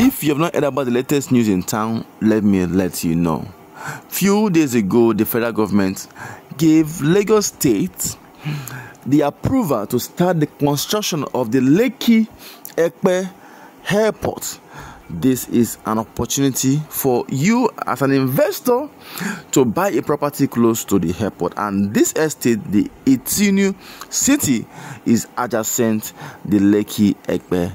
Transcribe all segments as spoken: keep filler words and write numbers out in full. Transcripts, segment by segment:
If you have not heard about the latest news in town, let me let you know. Few days ago, the federal government gave Lagos State the approval to start the construction of the Lekki Airport. This is an opportunity for you as an investor to buy a property close to the airport. And this estate, the Ìtùnú City, is adjacent the Lekki Airport.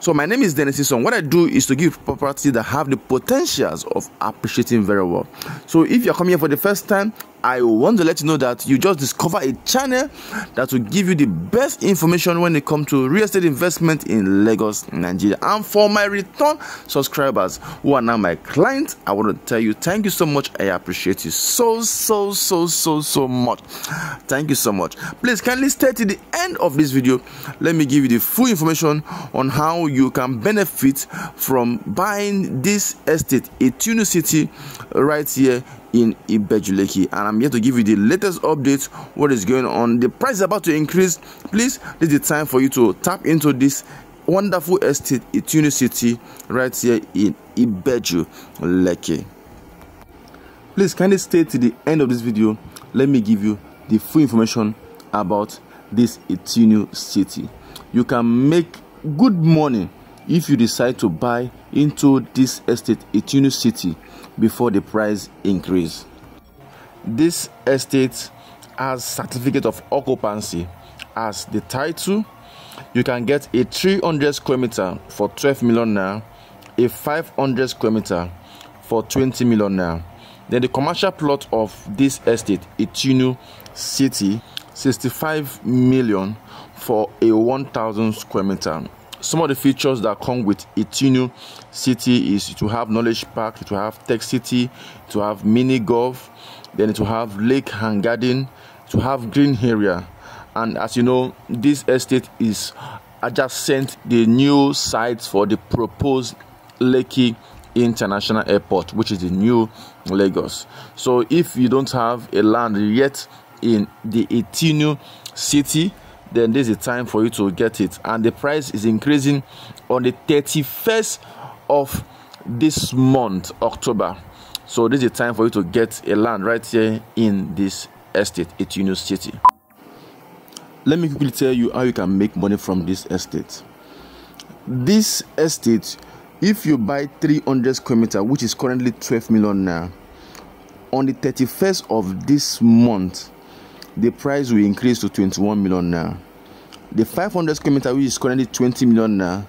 So my name is Dennis Isong. What I do is to give property that have the potentials of appreciating very well. So if you're coming here for the first time, I want to let you know that you just discover a channel that will give you the best information when it comes to real estate investment in Lagos, Nigeria. And for my return subscribers who are now my clients, I want to tell you thank you so much. I appreciate you so, so, so, so, so much. Thank you so much. Please kindly stay to the end of this video. Let me give you the full information on how you can benefit from buying this estate, Ìtùnú City, right here in Ibeju Lekki, and I'm here to give you the latest updates, what is going on. The price is about to increase. Please, this is the time for you to tap into this wonderful estate, Ìtùnú City, right here in Ibeju Lekki. Please kindly stay to the end of this video. Let me give you the full information about this Ìtùnú City. You can make good money if you decide to buy into this estate, Ìtùnú City, before the price increase. This estate has certificate of occupancy as the title. You can get a three hundred square meter for twelve million naira, a five hundred square meter for twenty million naira. Then the commercial plot of this estate, Ìtùnú City, sixty-five million for a one thousand square meter. Some of the features that come with Ìtùnú City is to have Knowledge Park, to have Tech City, to have mini golf, then to have lake and garden, to have green area. And as you know, this estate is adjacent the new sites for the proposed Lekki International Airport, which is the new Lagos. So if you don't have a land yet in the Ìtùnú City, then this is the time for you to get it. And the price is increasing on the thirty-first of this month, October. So this is the time for you to get a land right here in this estate, Ìtùnú City. Let me quickly tell you how you can make money from this estate. This estate, if you buy three hundred square meter, which is currently twelve million now, on the thirty-first of this month, the price will increase to twenty-one million now. The five hundred square meter, which is currently twenty million now,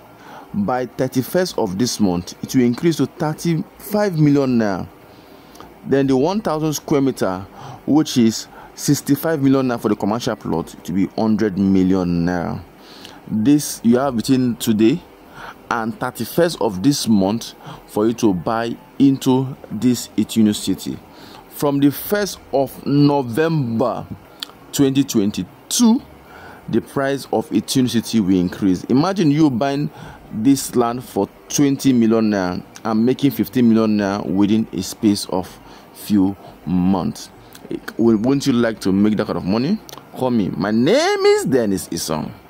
by thirty-first of this month, it will increase to thirty-five million now. Then the one thousand square meter, which is sixty-five million now for the commercial plot, it will be one hundred million now. This you have between today and thirty-first of this month for you to buy into this Ìtùnú City. From the first of November twenty twenty-two, the price of Ìtùnú City will increase. Imagine you buying this land for twenty million naira and making fifteen million naira within a space of few months. Wouldn't you like to make that kind of money? Call me. My name is Dennis Isong.